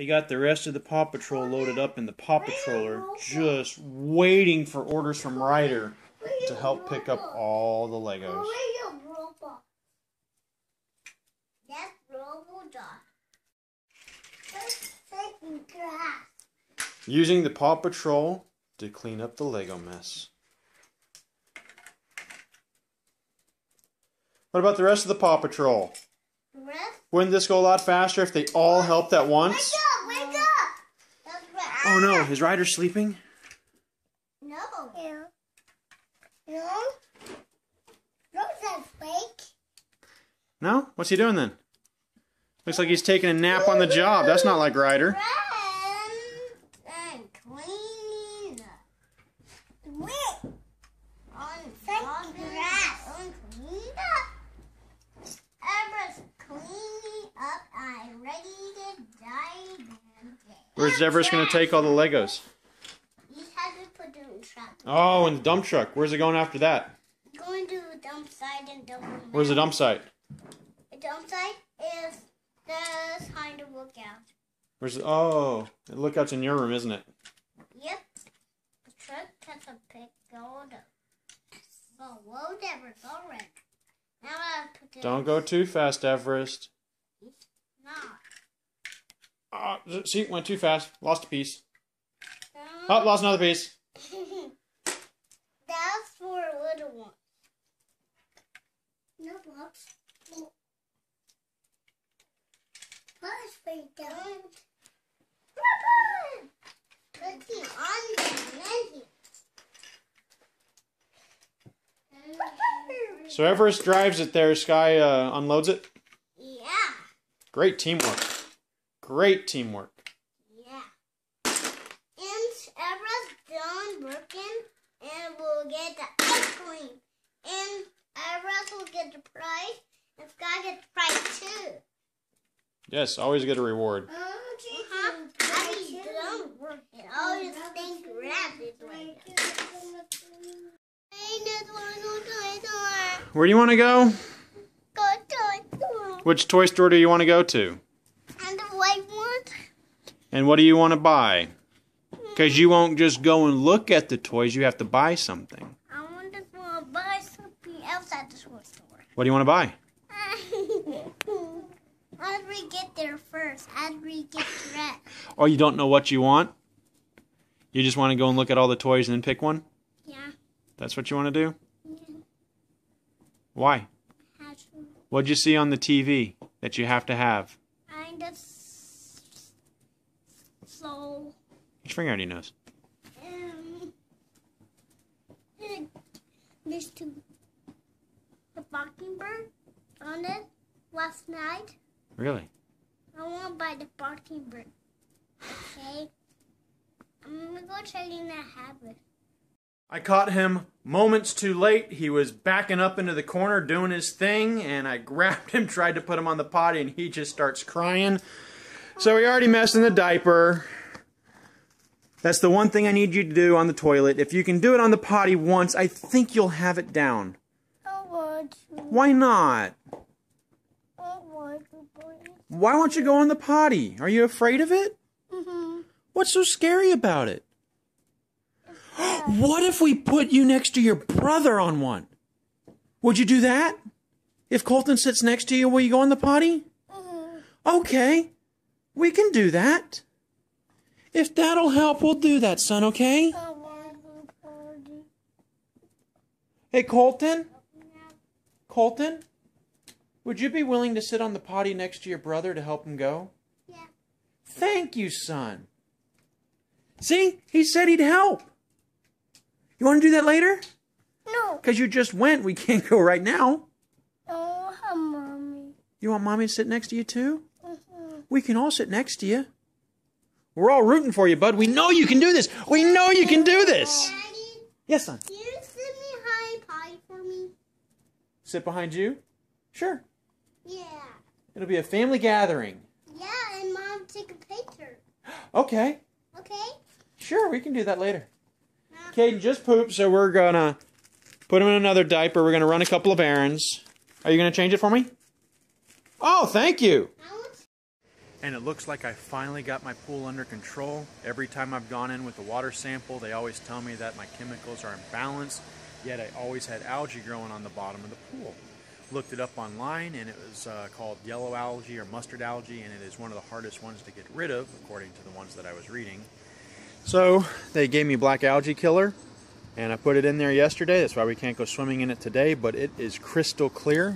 They got the rest of the Paw Patrol loaded up in the Paw Patroller, just waiting for orders from Ryder to help pick up all the Legos. Using the Paw Patrol to clean up the Lego mess. What about the rest of the Paw Patrol? Wouldn't this go a lot faster if they all helped at once? Wake up! Wake up! Oh no, is Ryder sleeping? No. Yeah. No. Rose's awake. No? What's he doing then? Looks like he's taking a nap on the job. That's not like Ryder. Where's Everest going to take all the Legos? You have to put them in the truck. Oh, in the dump truck. Where's it going after that? Going to the dump site and dumping them. Where's the dump site? The dump site is behind the lookout. Where's the, oh, the lookout's in your room, isn't it? Yep. The truck has a big gold. Well, whoa, Everest, all right. Now I have to put it. Don't go too fast, Everest. Not. See, went too fast. Lost a piece. Oh, lost another piece. That's for a little one. No blocks. So Everest drives it there. Skye unloads it. Yeah. Great teamwork. Great teamwork. Yeah. And Everest done working, and we'll get the ice cream. And Everest will get the prize, and Scott gets the prize too. Yes, always get a reward. Where do you want to go? Go to the toy store. Which toy store do you want to go to? And what do you want to buy? Because you won't just go and look at the toys. You have to buy something. I want to buy something else at the toy store. What do you want to buy? As we get there first. As we get dressed. Oh, you don't know what you want? You just want to go and look at all the toys and then pick one? Yeah. That's what you want to do? Yeah. Why? What'd you see on the TV that you have to have? So, which finger already knows? There's the Barking Bird on it last night. Really? I want to buy the Barking Bird. Okay? I'm going to go try in that habit. I caught him moments too late. He was backing up into the corner doing his thing, and I grabbed him, tried to put him on the potty, and he just starts crying. So we already messed in the diaper. That's the one thing I need you to do on the toilet. If you can do it on the potty once, I think you'll have it down. I want to. Why not? I want to. Why won't you go on the potty? Are you afraid of it? Mm-hmm. What's so scary about it? What if we put you next to your brother on one? Would you do that? If Colton sits next to you, will you go on the potty? Mm-hmm. Okay. We can do that. If that'll help, we'll do that, son, okay? Hey, Colton? Colton? Would you be willing to sit on the potty next to your brother to help him go? Yeah. Thank you, son. See? He said he'd help. You want to do that later? No. Because you just went. We can't go right now. Oh, Mommy. You want Mommy to sit next to you, too? We can all sit next to you. We're all rooting for you, bud. We know you can do this. We know you can do this. Daddy, yes, son. Can you sit behind potty for me? Sit behind you? Sure. Yeah. It'll be a family gathering. Yeah, and Mom take a picture. Okay. Okay? Sure, we can do that later. Kaden just pooped, so we're going to put him in another diaper. We're going to run a couple of errands. Are you going to change it for me? Oh, thank you. and it looks like I finally got my pool under control. Every time I've gone in with a water sample, they always tell me that my chemicals are imbalanced, yet I always had algae growing on the bottom of the pool. Looked it up online, and it was called yellow algae or mustard algae, and it is one of the hardest ones to get rid of, according to the ones that I was reading. So they gave me black algae killer, and I put it in there yesterday. That's why we can't go swimming in it today, but it is crystal clear.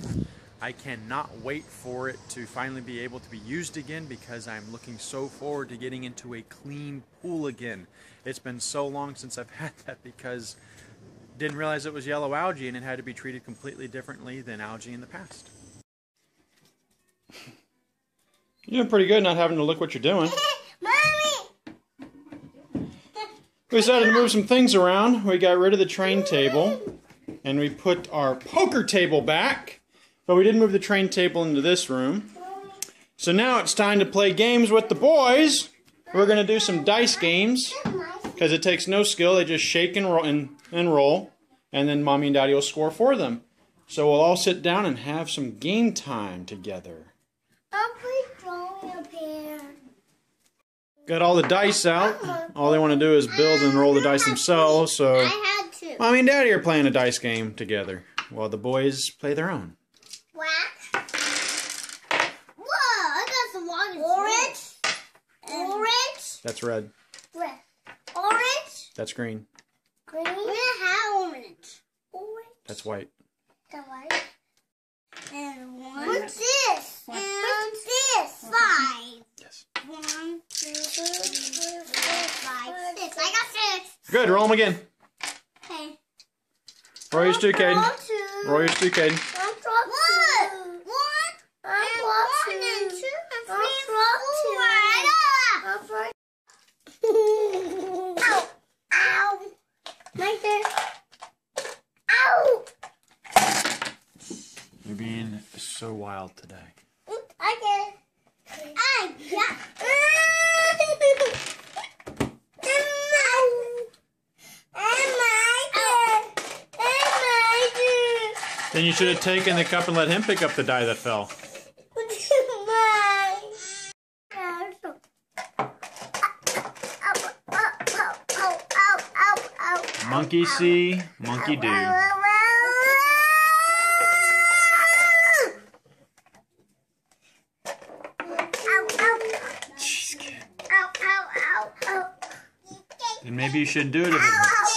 I cannot wait for it to finally be able to be used again, because I'm looking so forward to getting into a clean pool again. It's been so long since I've had that, because I didn't realize it was yellow algae and it had to be treated completely differently than algae in the past. You're doing pretty good not having to look what you're doing. Mommy! We decided to move some things around. We got rid of the train table and we put our poker table back. But we did move the train table into this room. So now it's time to play games with the boys. We're going to do some dice games, because it takes no skill. They just shake and roll, and then Mommy and Daddy will score for them. So we'll all sit down and have some game time together. I'll play throwing a pair. Got all the dice out. All they want to do is build and roll the dice themselves. So Mommy and Daddy are playing a dice game together, while the boys play their own. Black. Whoa, I got some water. Orange. Orange. That's red. Red. Orange. That's green. Green. We're gonna have orange. Orange. That's white. That's white. And one. What's this? And what's this? Five. Yes. 1, 2, 3, 4, 5, 6. I got 6. Good. Roll them again. Okay. Roll yours too, Kaden. Roll yours too, Kaden. You're being so wild today. I get it. Then you should have taken the cup and let him pick up the die that fell. Monkey see, monkey do. Jeez, kid. And maybe you shouldn't do it if it.